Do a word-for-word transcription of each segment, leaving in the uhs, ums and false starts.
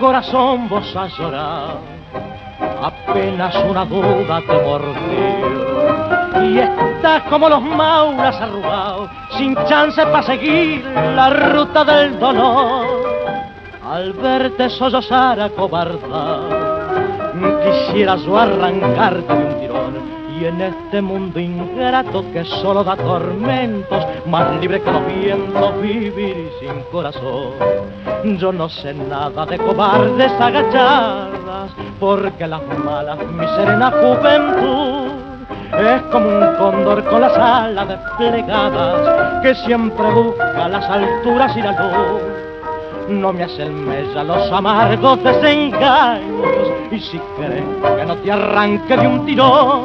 Corazón, vos has llorado, apenas una duda te mordió y estás como los maulas arrugados, sin chance para seguir la ruta del dolor. Al verte sollozar acobardado, quisiera yo arrancarte un tirón, y en este mundo ingrato que solo da tormentos, más libre que los vientos, vivir sin corazón. Yo no sé nada de cobardes agachadas, porque las malas, mi serena juventud, es como un cóndor con las alas desplegadas, que siempre busca las alturas y la luz. No me hacen mella los amargos desengaños, y si crees que no te arranque de un tirón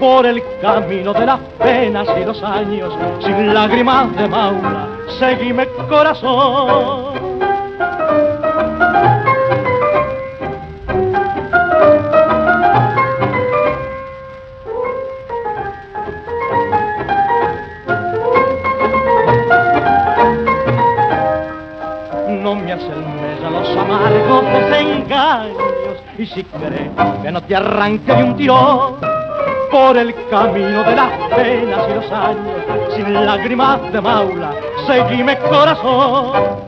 por el camino de las penas y los años, sin lágrimas de maula, seguime corazón. No me hacen mella los amargos desengaños, y si crees que no te arranque de un tirón por el camino de las penas y los años, sin lágrimas de maula, seguime corazón.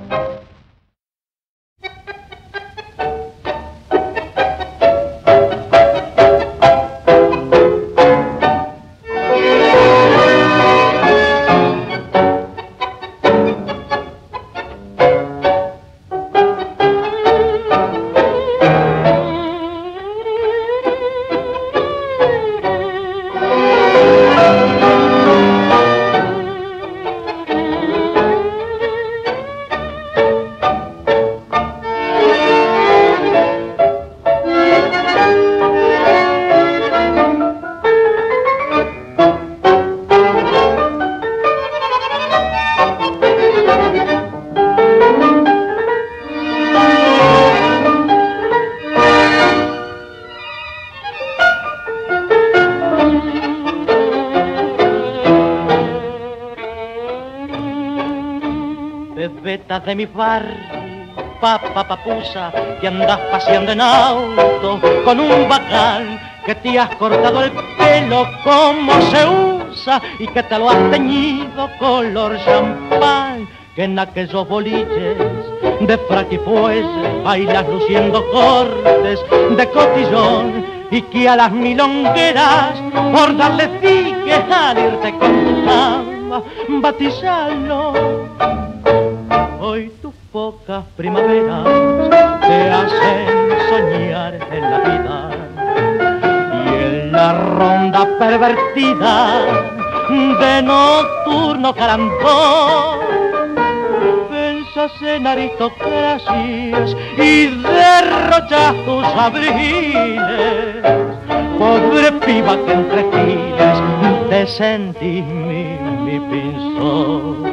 De mi barrio, papa papusa, que andas paseando en auto con un bacán, que te has cortado el pelo como se usa y que te lo has teñido color champán, que en aquellos boliches de fraquifues bailas luciendo cortes de cotillón, y que a las milongueras por darle pique al irte con tu cama batizalo. Hoy tus pocas primaveras te hacen soñar en la vida, y en la ronda pervertida de nocturno carambón pensas en aristocracias y derrochas tus abriles. Pobre piba que entre giles te sentís mi, mi pinzón.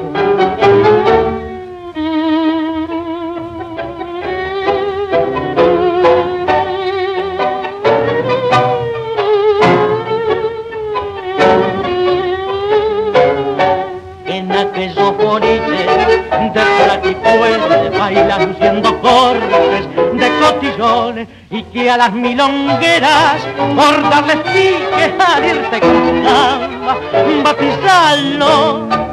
Bailas luciendo cortes de cotillas. millones y que a las milongueras por darles pique al irte con tu gamba va a pisarlo.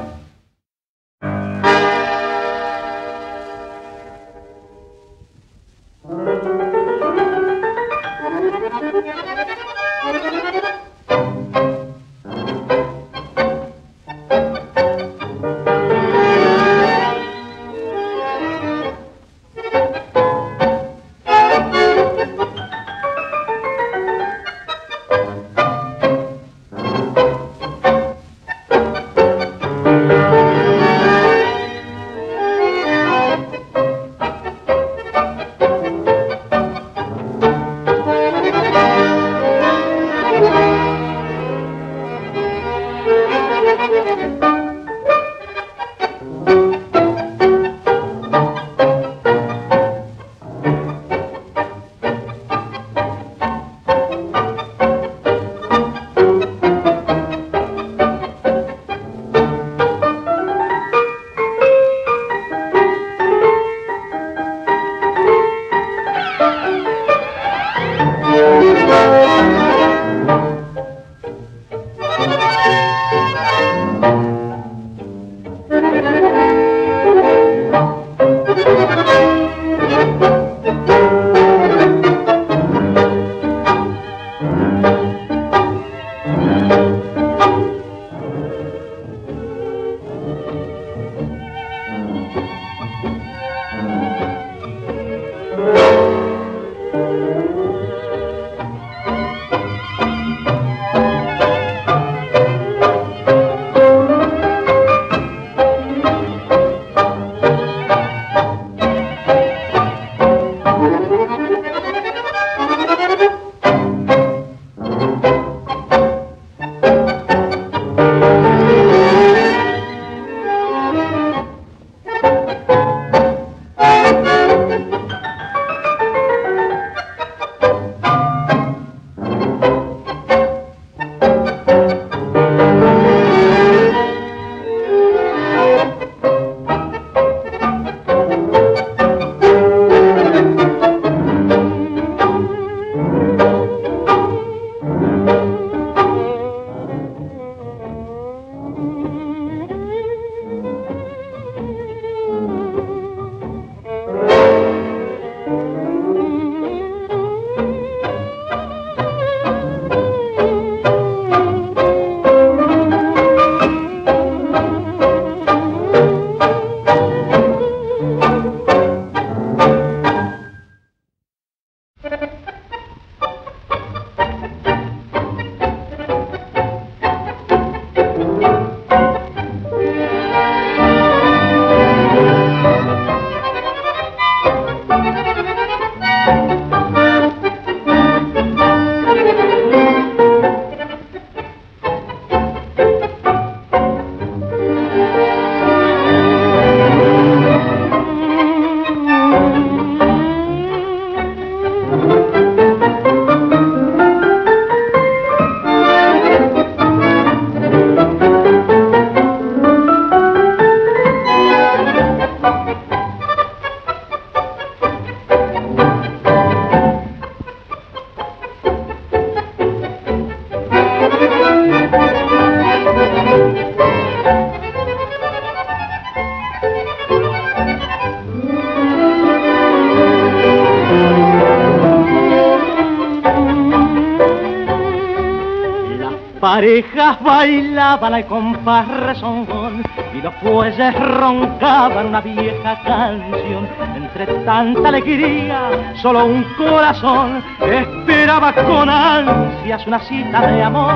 Parejas bailaban al compás rezongón y los fuelles roncaban una vieja canción. Entre tanta alegría, solo un corazón esperaba con ansias una cita de amor.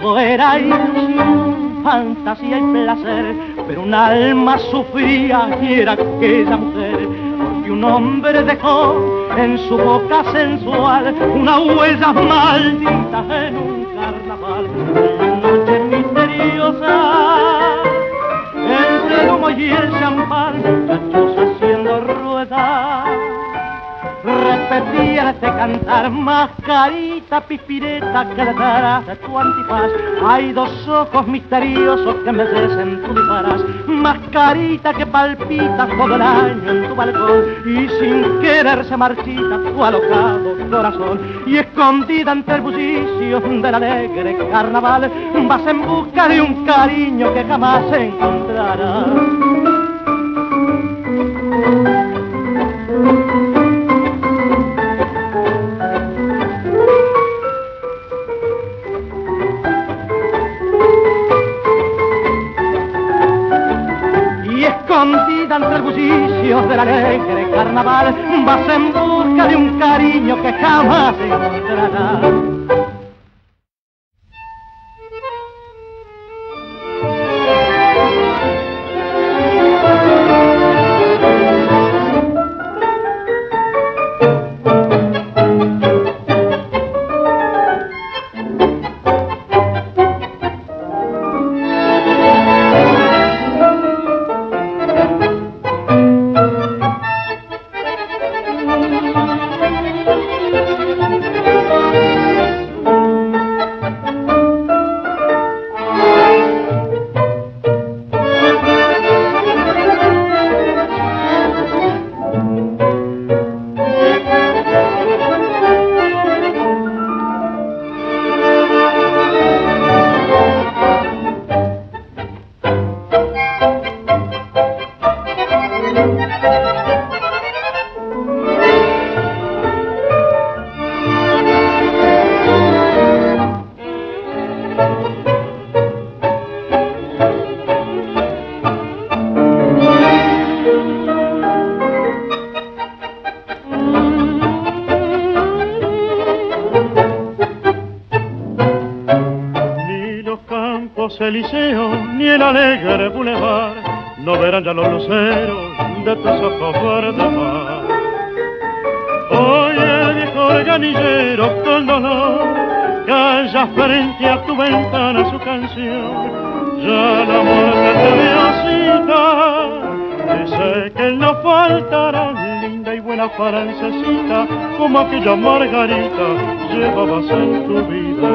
Todo era ilusión, fantasía y placer, pero un alma sufría y era aquella mujer, porque un hombre dejó en su boca sensual una huella maldita en un carnaval. La noche misteriosa, entre el humo y el champán, muchachos haciendo ruedas. te tienes de cantar, mascarita, pispireta, que detrás de tu antifaz hay dos ojos misteriosos que embellecen tu disfraz. Mascarita que palpita todo el año en tu balcón y sin querer se marchita tu alocado corazón. Y escondida entre el bullicio del alegre carnaval vas en busca de un cariño que jamás encontrarás. Escondida entre el bullicio del alegre carnaval, vas en busca de un cariño que jamás encontrarás. Ya los luceros de tus ojos verdes mar. Hoy el viejo organillero con dolor calla frente a tu ventana su canción. Ya la muerte te dio cita, dice que no faltará linda y buena francesita como aquella margarita llevabas en tu vida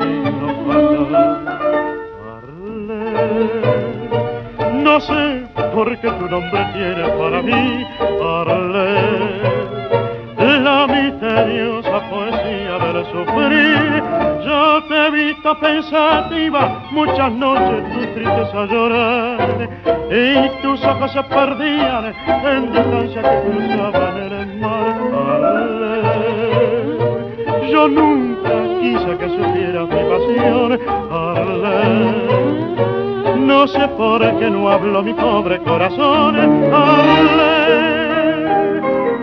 sin no faltar. No sé porque tu nombre tiene para mí, Arlé, la misteriosa poesía del sufrir. Yo te he visto pensativa, muchas noches tus tristezas llorar, y tus ojos se perdían en distancia que cruzaban el mar. Arlé, yo nunca quise que supieras mi pasión, Arlé. No sé por qué no hablo mi pobre corazón, Arlé.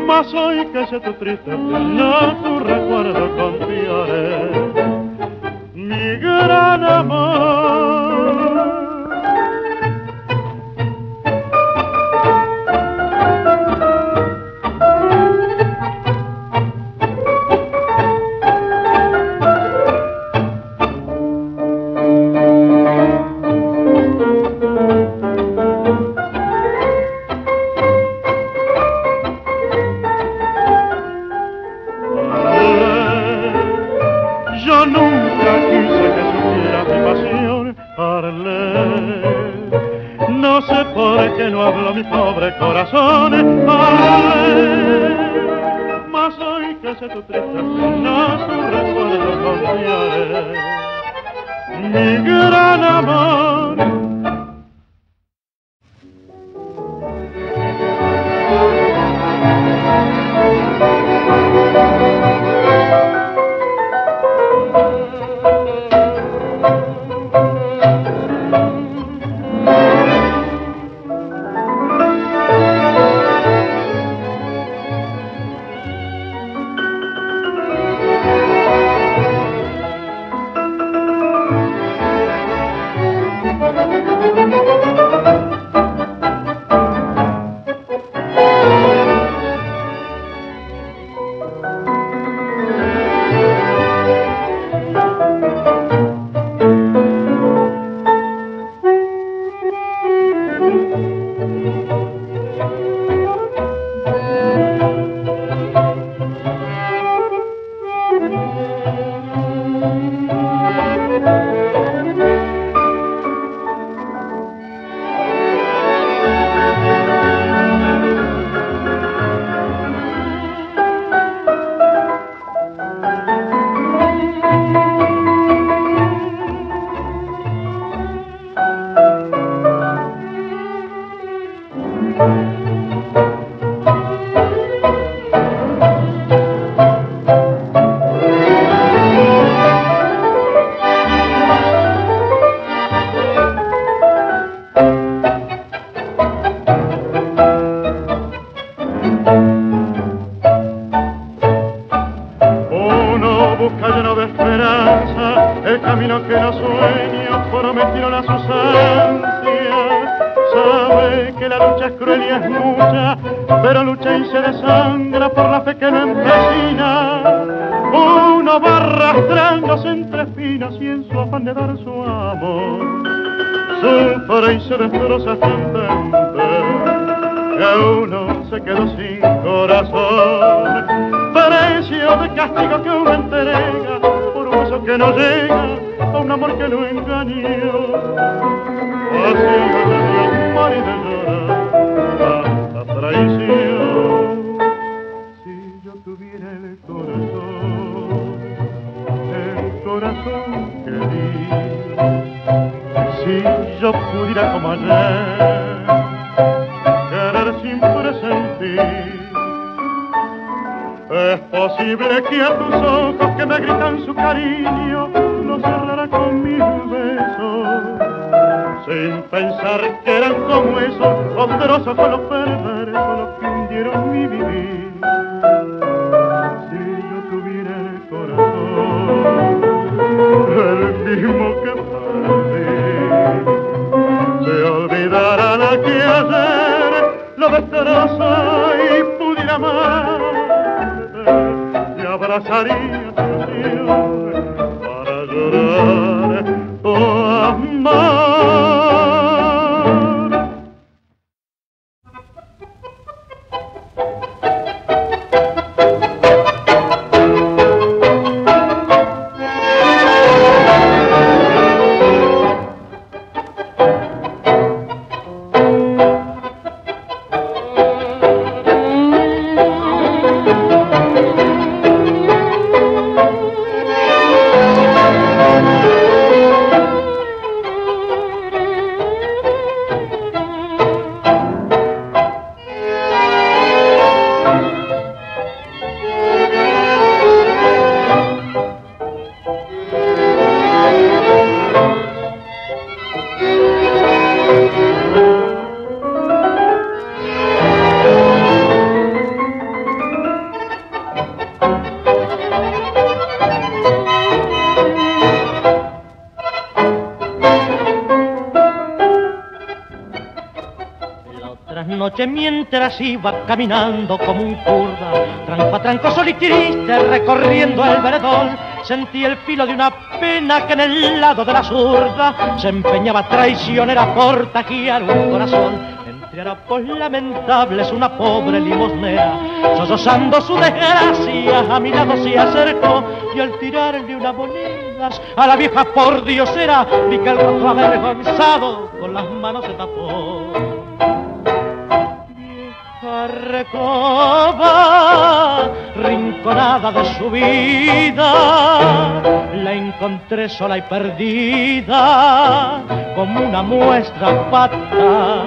Mas hoy que sé tu triste no tu recuerdo confiaré. Mi gran amor. Thank you. la lucha es cruel y es mucha, pero lucha y se desangra por la fe que lo empecina. Uno va arrastrándose entre espinas y en su afán de dar su amor sufre y se destroza hasta entender que uno se quedó sin corazón. Precio de castigo que uno entrega por un beso que no llega, a un amor que lo engañó. Así de llorar y de llorar la traición. Si yo tuviera el corazón, el corazón que di, si yo pudiera como ayer querer sin presentir, es posible que a tus ojos que me gritan su cariño los cerrara con mis besos, sin pensar que eran como esos poderosos con los perderes con los que hundieron mi vivir. Si yo tuviera el corazón, el mismo que perdí, se olvidarán a que ayer lo destroza y pudiera amarte, te abrazaría tu para llorar tu amor. Mientras iba caminando como un curda, tranco a tranco, solo y triste, recorriendo el veredón, sentí el filo de una pena que en el lado de la zurda se empeñaba traicionera por tajear un corazón. Entre harapos lamentables una pobre limosnera, sollozando su desgracia, a mi lado se acercó, y al tirarle unas monedas a la vieja pordiosera vi que el rostro avergonzado con las manos se tapó. Recoba, rinconada de su vida, la encontré sola y perdida, como una muestra pata.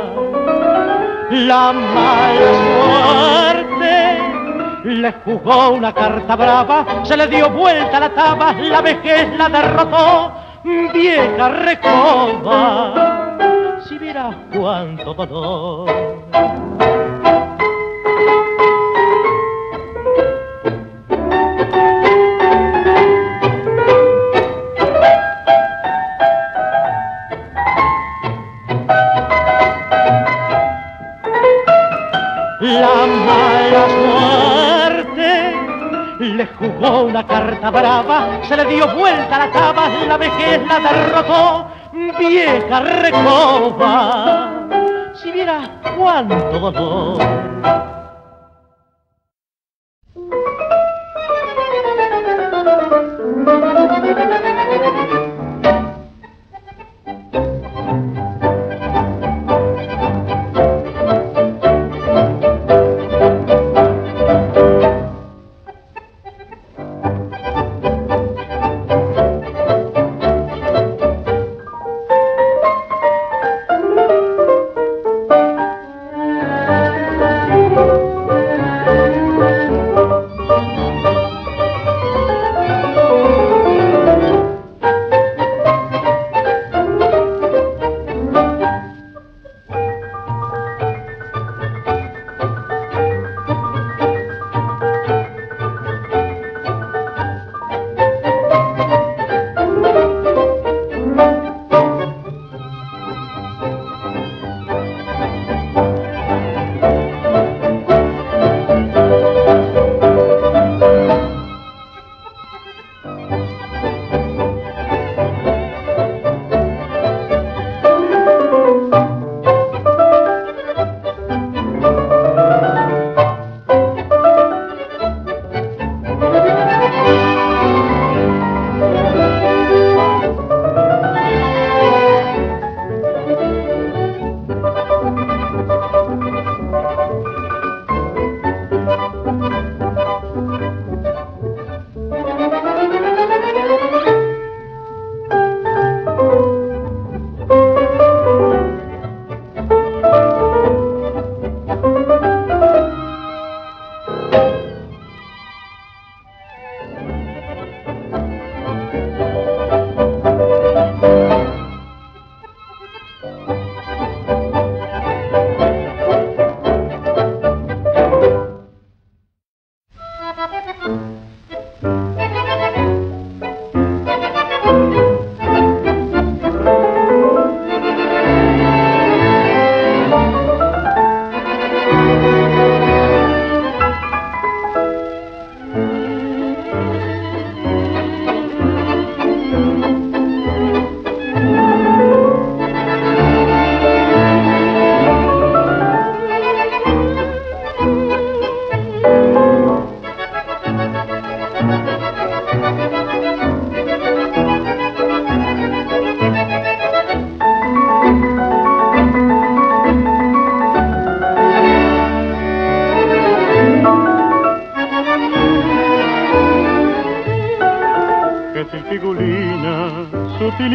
La mala suerte le jugó una carta brava, se le dio vuelta la taba, la vejez la derrotó, vieja recoba, si vieras cuánto dolor. La mala suerte le jugó una carta brava, se le dio vuelta la taba, la vejez la derrotó, vieja recoba, si vieras cuánto dolor. Thank you.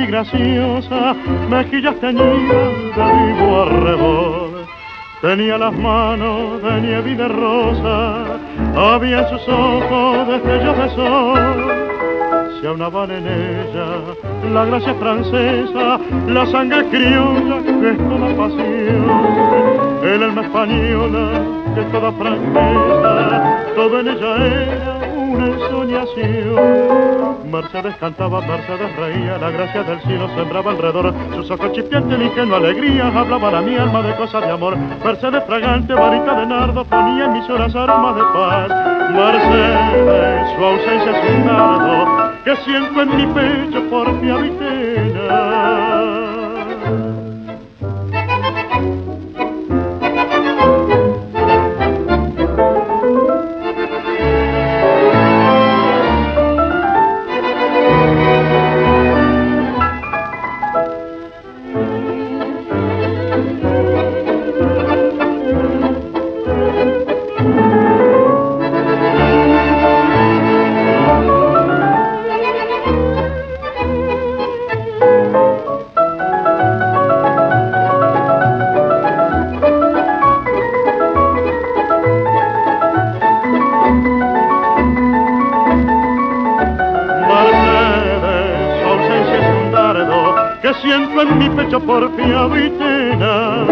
y graciosa, mejillas teñidas de vivo arrebol. Tenía las manos de nieve y de rosa, había en sus ojos destellos de sol. Se aunaban en ella la gracia francesa, la sangre criolla que es toda pasión, el alma española que es toda franqueza, todo en ella era una ensoñación. Mercedes cantaba, Mercedes reía, la gracia del cielo sembraba alrededor, sus ojos chispeantes, ingenua alegría, hablaban a mi alma de cosas de amor. Mercedes fragante, varita de nardo, ponía en mis horas aromas de paz. Mercedes, su ausencia es un nardo que siento en mi pecho por mi avitena. Por mi avitena.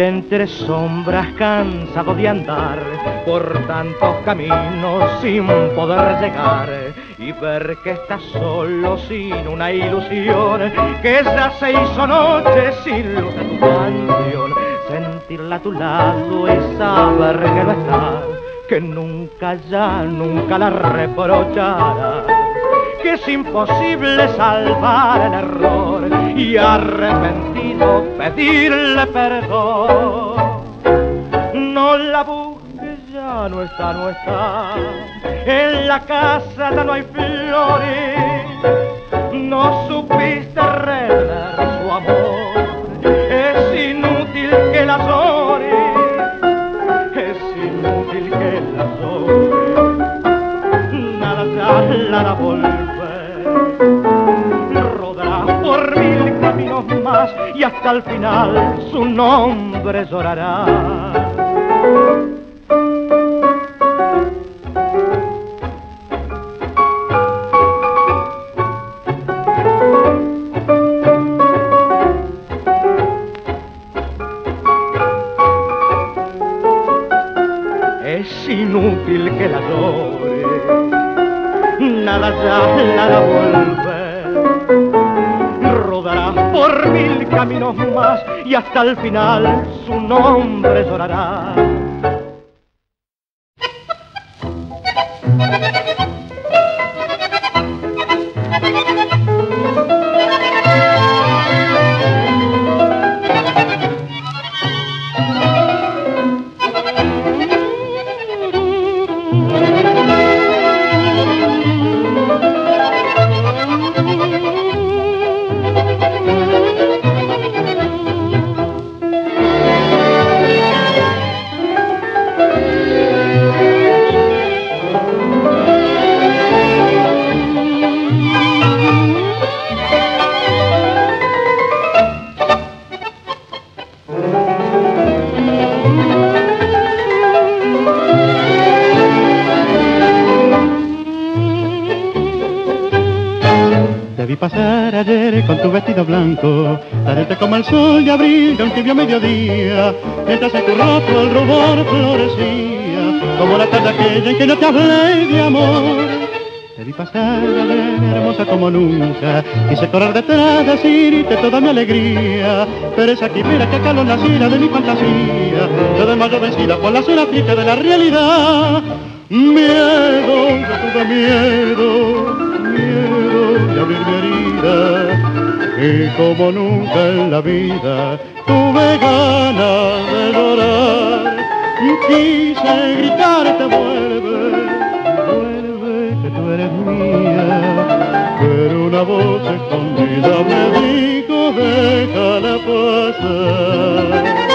Entre sombras, cansado de andar por tantos caminos sin poder llegar, y ver que estás solo sin una ilusión, que ya se hizo noche sin luz de tu canción. Sentirla a tu lado es saber que no estás, que nunca ya, nunca la reprocharás, que es imposible salvar el error y arrepentido pedirle perdón. No la busques, ya no está, no está, en la casa ya no hay flores, no supiste arreglar su amor, es inútil que la llores, es inútil que la llores, nada te hará volver, rodarás por mil caminos más y hasta el final su nombre llorará. Es inútil que la llore, nada ya la da volver, rodará por mil caminos más y hasta el final su nombre llorará. Thank you. pasar ayer con tu vestido blanco, tarete como el sol de abril de un tibio mediodía, mientras en tu rostro el rubor florecía, como la tarde aquella en que no te hablé de amor. Te vi pasar, hermosa como nunca, quise correr detrás, decirte toda mi alegría, pero esa quimera que acaló la sira de mi fantasía, yo desmayo vencida por la sola triste de la realidad. Miedo, yo tuve miedo, miedo de abrir mi herida, y como nunca en la vida tuve ganas de llorar, y quise gritarte vuelve. Eres mía, pero una voz escondida me dijo déjala pasar.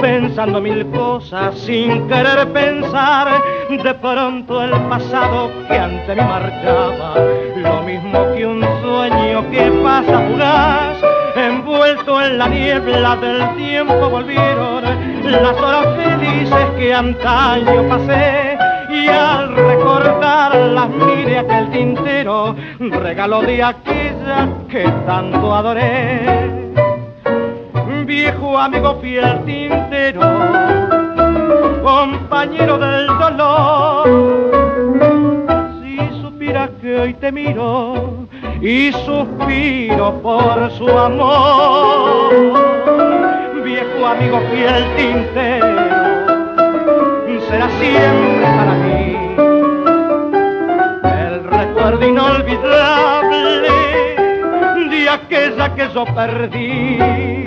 Pensando mil cosas sin querer pensar, de pronto el pasado que ante mí marchaba, lo mismo que un sueño que pasa fugaz, envuelto en la niebla del tiempo volvieron las horas felices que antaño pasé, y al recordarlas mire aquel tintero, regalo de aquella que tanto adoré. Viejo amigo fiel tintero, compañero del dolor, si supieras que hoy te miro y suspiro por su amor. Viejo amigo fiel tintero, será siempre para mí el recuerdo inolvidable de aquella que yo perdí.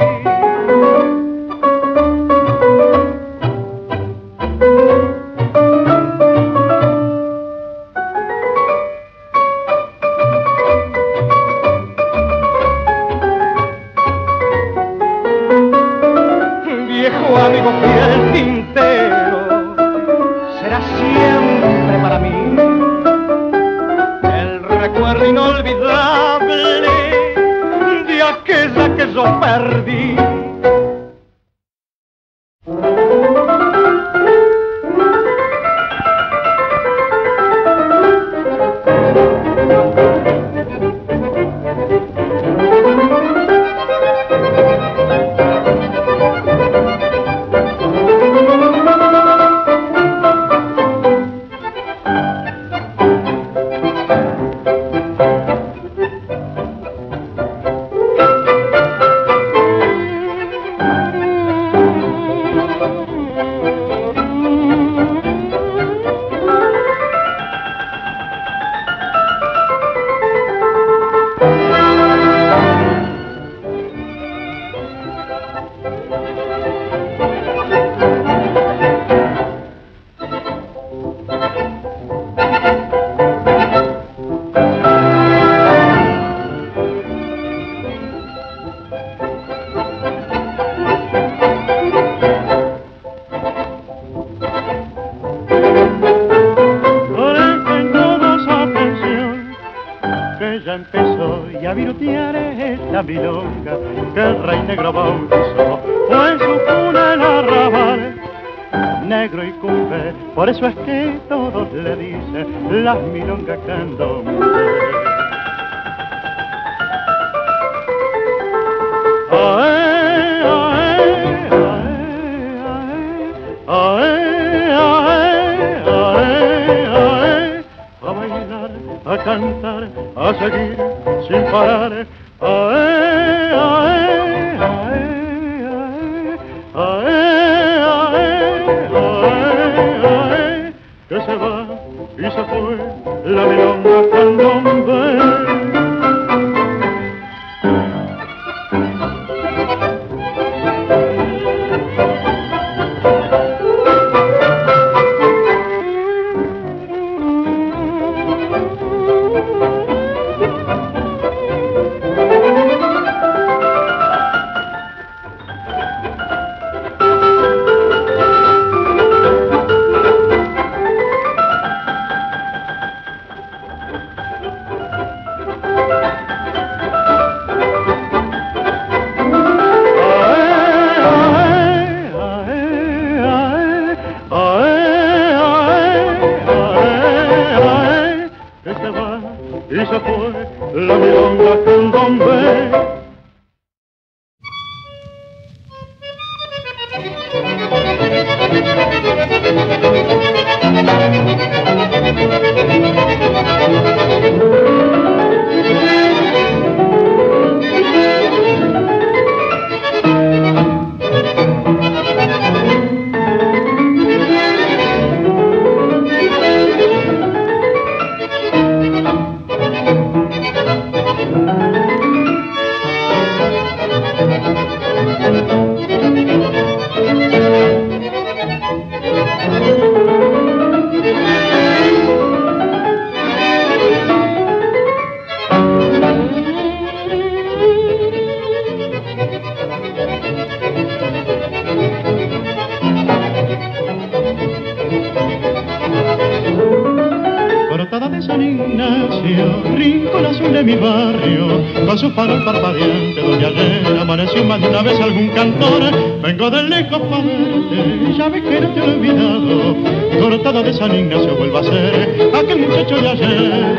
solo su farol parpadeante, donde ayer amaneció más de una vez algún cantor. Vengo de lejos para verte, ya ves que no te he olvidado. Cortada de San Ignacio vuelvo a ser aquel muchacho de ayer.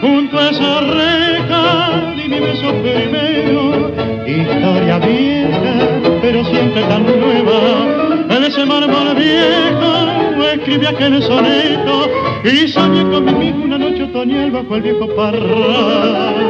Junto a esa reja, di mi beso primero, historia vieja, pero siempre tan nueva. En ese mármol viejo, escribí aquel soneto y soñé con mi amigo una noche otoñal bajo el viejo parral.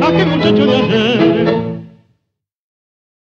Aquel muchacho